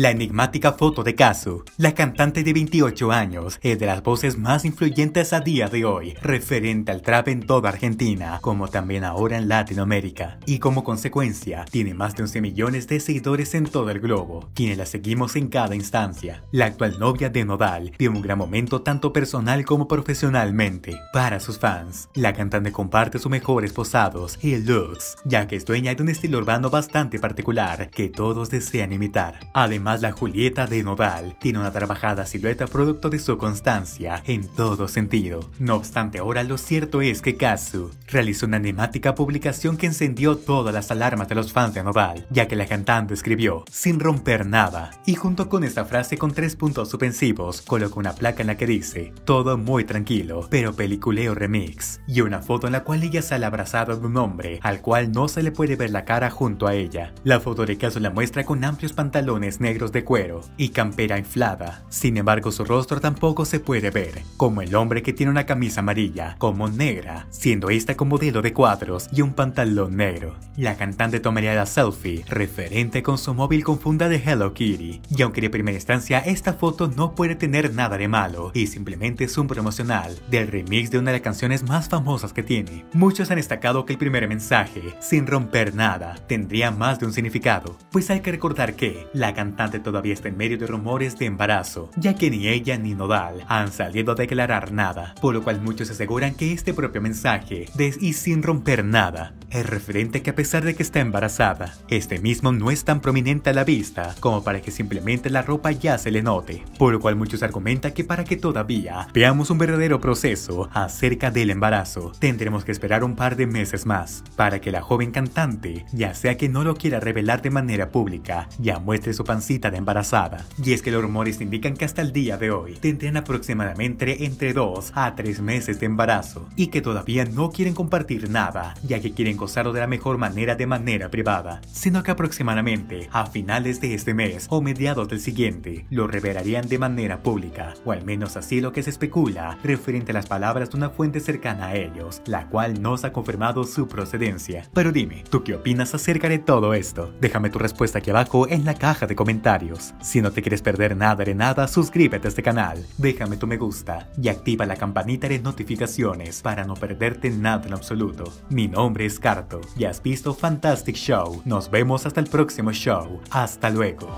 La enigmática foto de Cazzu, la cantante de 28 años, es de las voces más influyentes a día de hoy, referente al trap en toda Argentina, como también ahora en Latinoamérica, y como consecuencia, tiene más de 11 millones de seguidores en todo el globo, quienes la seguimos en cada instancia. La actual novia de Nodal tiene un gran momento tanto personal como profesionalmente para sus fans. La cantante comparte sus mejores posados y looks, ya que es dueña de un estilo urbano bastante particular que todos desean imitar. Además, la Julieta de Nodal tiene una trabajada silueta producto de su constancia en todo sentido. No obstante, ahora lo cierto es que Cazzu realizó una enigmática publicación que encendió todas las alarmas de los fans de Nodal, ya que la cantante escribió "sin romper nada" y junto con esta frase con 3 puntos suspensivos colocó una placa en la que dice "todo muy tranquilo, pero peliculeo remix" y una foto en la cual ella sale abrazada de un hombre al cual no se le puede ver la cara junto a ella. La foto de Cazzu la muestra con amplios pantalones negros de cuero y campera inflada, sin embargo su rostro tampoco se puede ver, como el hombre que tiene una camisa amarilla como negra, siendo esta con modelo de cuadros y un pantalón negro. La cantante tomaría la selfie referente con su móvil con funda de Hello Kitty, y aunque de primera instancia esta foto no puede tener nada de malo y simplemente es un promocional del remix de una de las canciones más famosas que tiene, muchos han destacado que el primer mensaje, "sin romper nada", tendría más de un significado, pues hay que recordar que la cantante todavía está en medio de rumores de embarazo, ya que ni ella ni Nodal han salido a declarar nada, por lo cual muchos aseguran que este propio mensaje de "y sin romper nada" es referente que a pesar de que está embarazada, este mismo no es tan prominente a la vista como para que simplemente la ropa ya se le note, por lo cual muchos argumentan que para que todavía veamos un verdadero proceso acerca del embarazo, tendremos que esperar un par de meses más para que la joven cantante, ya sea que no lo quiera revelar de manera pública, ya muestre su pancita de embarazada. Y es que los rumores indican que hasta el día de hoy tendrán aproximadamente entre 2 a 3 meses de embarazo y que todavía no quieren compartir nada, ya que quieren gozarlo de la mejor manera de manera privada, sino que aproximadamente a finales de este mes o mediados del siguiente lo revelarían de manera pública, o al menos así lo que se especula referente a las palabras de una fuente cercana a ellos, la cual nos ha confirmado su procedencia. Pero dime, ¿tú qué opinas acerca de todo esto? Déjame tu respuesta aquí abajo en la caja de comentarios. Si no te quieres perder nada de nada, suscríbete a este canal, déjame tu me gusta y activa la campanita de notificaciones para no perderte nada en absoluto. Mi nombre es Cazzu y has visto Fantastic Show. Nos vemos hasta el próximo show. Hasta luego.